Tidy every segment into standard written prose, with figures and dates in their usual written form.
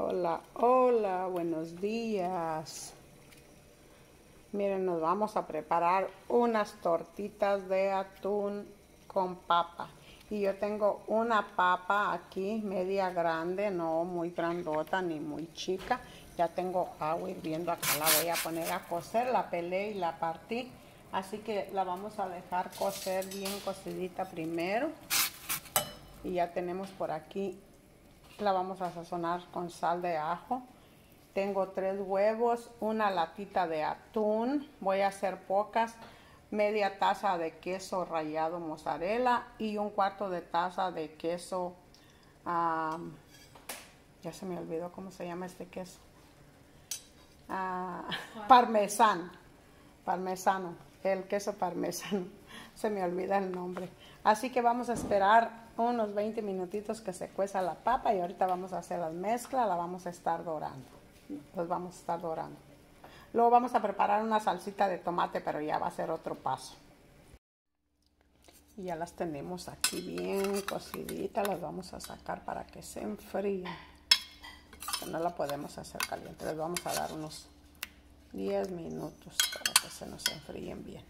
Hola, hola, buenos días. Miren, nos vamos a preparar unas tortitas de atún con papa. Y yo tengo una papa aquí, media grande, no muy grandota ni muy chica. Ya tengo agua hirviendo acá, la voy a poner a cocer, la pelé y la partí. Así que la vamos a dejar cocer bien cocidita primero. Y ya tenemos por aquí, la vamos a sazonar con sal de ajo. Tengo 3 huevos, una latita de atún, voy a hacer pocas, media taza de queso rallado mozzarella y 1/4 de taza de queso, ya se me olvidó cómo se llama este queso, parmesano, el queso parmesano, se me olvida el nombre. Así que vamos a esperar unos 20 minutitos que se cueza la papa y ahorita vamos a hacer la mezcla, la vamos a estar dorando. Luego vamos a preparar una salsita de tomate, pero ya va a ser otro paso. Y ya las tenemos aquí bien cociditas, las vamos a sacar para que se enfríen. No la podemos hacer caliente, les vamos a dar unos 10 minutos para que se nos enfríen bien.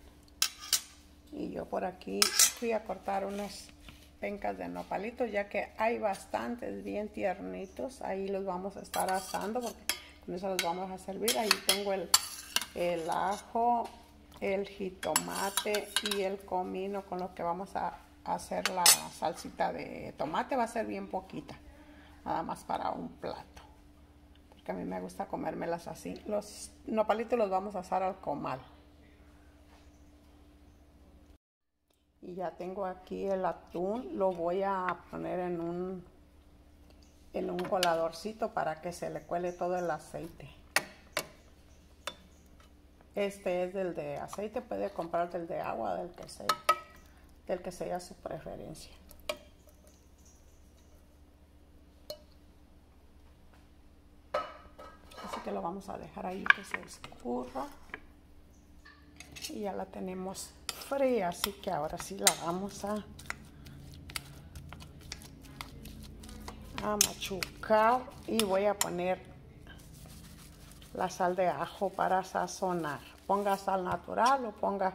Y yo por aquí fui a cortar unos pencas de nopalitos, ya que hay bastantes bien tiernitos. Ahí los vamos a estar asando porque con eso los vamos a servir. Ahí tengo el ajo, el jitomate y el comino con los que vamos a hacer la salsita de tomate. Va a ser bien poquita, nada más para un plato, porque a mí me gusta comérmelas así. Los nopalitos los vamos a asar al comal. Y ya tengo aquí el atún, lo voy a poner en un coladorcito para que se le cuele todo el aceite. Este es del de aceite, puede comprar del de agua, del que sea su preferencia. Así que lo vamos a dejar ahí que se escurra. Y ya la tenemos fría, así que ahora sí la vamos a machucar y voy a poner la sal de ajo para sazonar. Ponga sal natural o ponga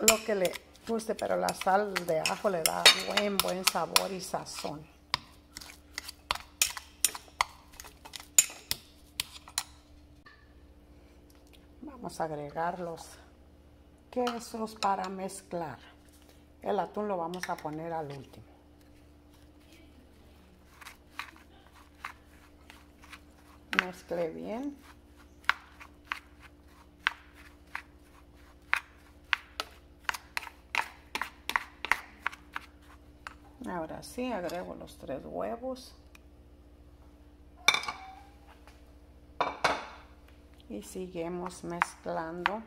lo que le guste, pero la sal de ajo le da buen sabor y sazón. Vamos a agregar los quesos para mezclar. El atún lo vamos a poner al último. Mezcle bien. Ahora sí agrego los 3 huevos y seguimos mezclando.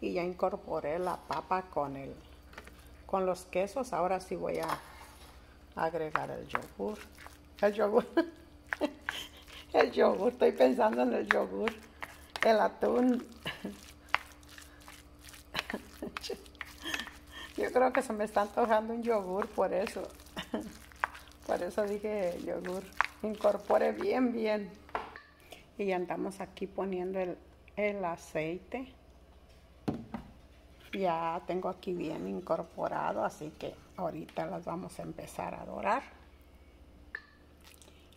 Y ya incorporé la papa con los quesos. Ahora sí voy a agregar el yogur. Estoy pensando en el yogur. El atún. Yo creo que se me está antojando un yogur por eso. Por eso dije yogur. Incorpore bien. Y ya andamos aquí poniendo el aceite. Ya tengo aquí bien incorporado, así que ahorita las vamos a empezar a dorar.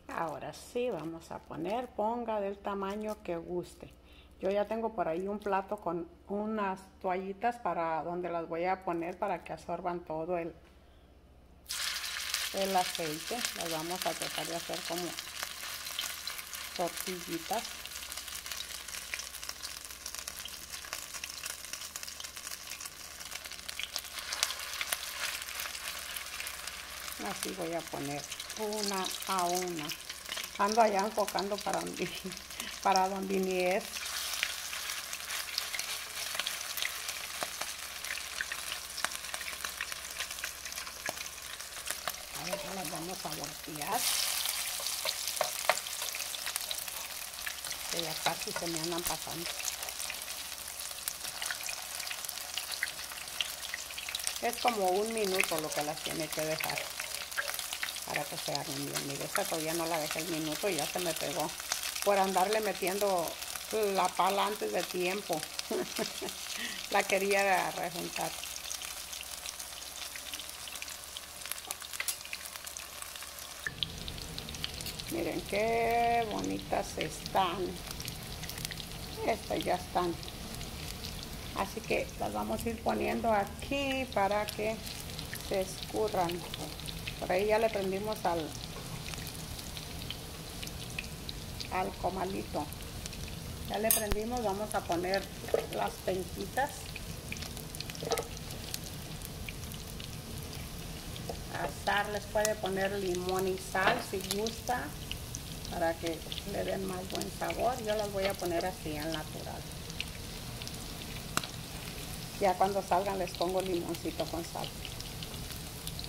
Ahora sí, vamos a poner, ponga del tamaño que guste. Yo ya tengo por ahí un plato con unas toallitas para donde las voy a poner para que absorban todo el aceite. Las vamos a tratar de hacer como tortillitas. Así voy a poner una a una. Ando allá enfocando para donde ni es. Ahora las vamos a voltear. Que ya casi se me andan pasando. Es como un minuto lo que las tiene que dejar para que se hagan bien. Mire, esta todavía no la dejé el minuto y ya se me pegó por andarle metiendo la pala antes de tiempo. La quería rejuntar. Miren qué bonitas están. Estas ya están. Así que las vamos a ir poniendo aquí para que se escurran. Por ahí ya le prendimos al comalito. Ya le prendimos, vamos a poner las penquitas. A asar les puede poner limón y sal si gusta, para que le den más buen sabor. Yo las voy a poner así al natural. Ya cuando salgan les pongo limoncito con sal.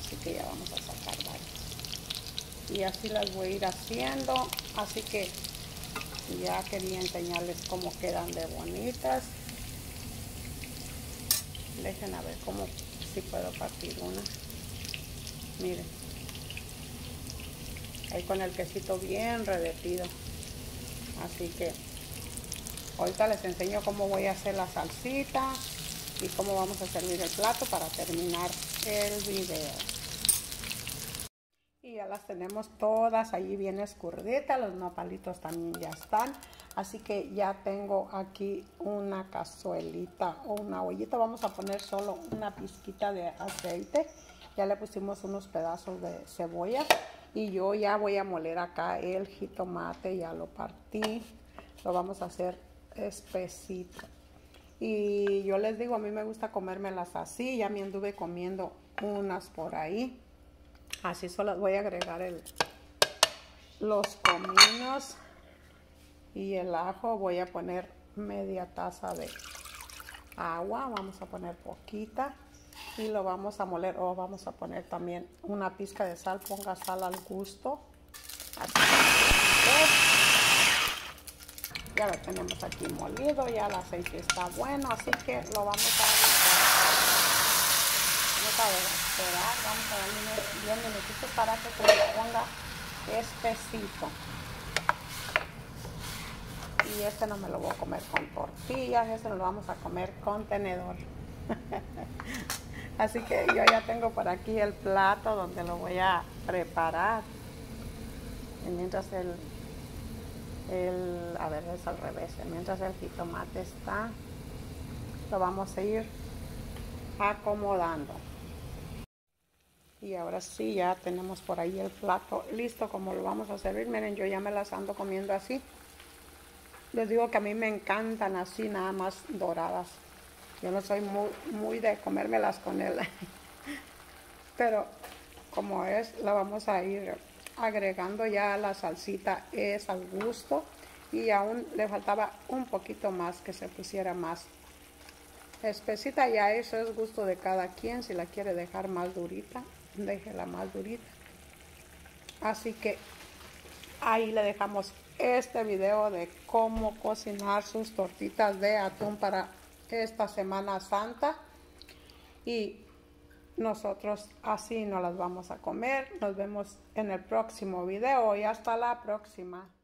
Así que ya vamos a sacar varias. Y así las voy a ir haciendo. Así que ya quería enseñarles cómo quedan de bonitas. Dejen a ver cómo, si puedo partir una. Miren. Ahí con el quesito bien redetido. Así que ahorita les enseño cómo voy a hacer la salsita y cómo vamos a servir el plato para terminar el video. Y ya las tenemos todas allí bien escurriditas, los nopalitos también ya están. Así que ya tengo aquí una cazuelita o una ollita. Vamos a poner solo una pizquita de aceite. Ya le pusimos unos pedazos de cebolla y yo ya voy a moler acá el jitomate. Ya lo partí, lo vamos a hacer espesito. Y yo les digo, a mí me gusta comérmelas así. Ya me anduve comiendo unas por ahí. Así solo voy a agregar los cominos y el ajo. Voy a poner media taza de agua. Vamos a poner poquita. Y lo vamos a moler. O vamos a poner también una pizca de sal. Ponga sal al gusto. Así. Ya lo tenemos aquí molido, ya el aceite está bueno, así que lo vamos a esperar, vamos a darle unos 10 minutitos para que se lo ponga espesito. Y este no me lo voy a comer con tortillas, este lo vamos a comer con tenedor. Así que yo ya tengo por aquí el plato donde lo voy a preparar. Y mientras a ver, es al revés. Mientras el jitomate está, lo vamos a ir acomodando. Y ahora sí, ya tenemos por ahí el plato listo, como lo vamos a servir. Miren, yo ya me las ando comiendo así. Les digo que a mí me encantan así, nada más doradas. Yo no soy muy de comérmelas con él. Pero como es, la vamos a ir agregando. Ya la salsita es al gusto y aún le faltaba un poquito más, que se pusiera más espesita. Ya eso es gusto de cada quien. Si la quiere dejar más durita, déjela más durita. Así que ahí le dejamos este video de cómo cocinar sus tortitas de atún para esta Semana Santa. Y nosotros así nos las vamos a comer. Nos vemos en el próximo video y hasta la próxima.